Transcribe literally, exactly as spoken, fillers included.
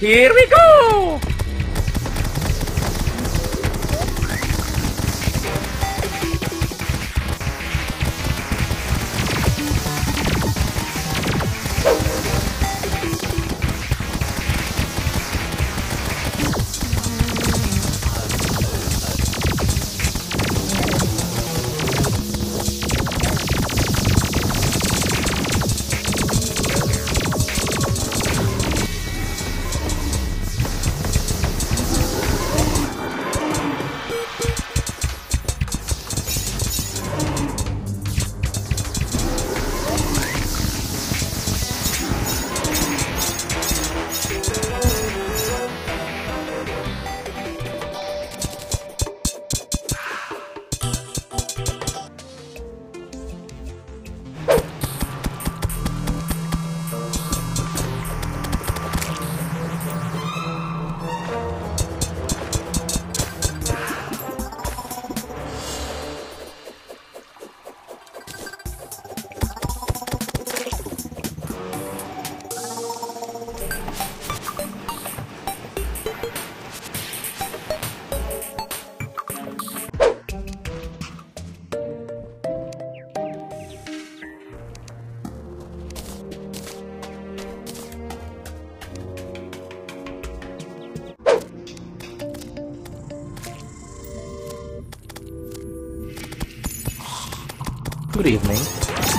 Here we go! Good evening.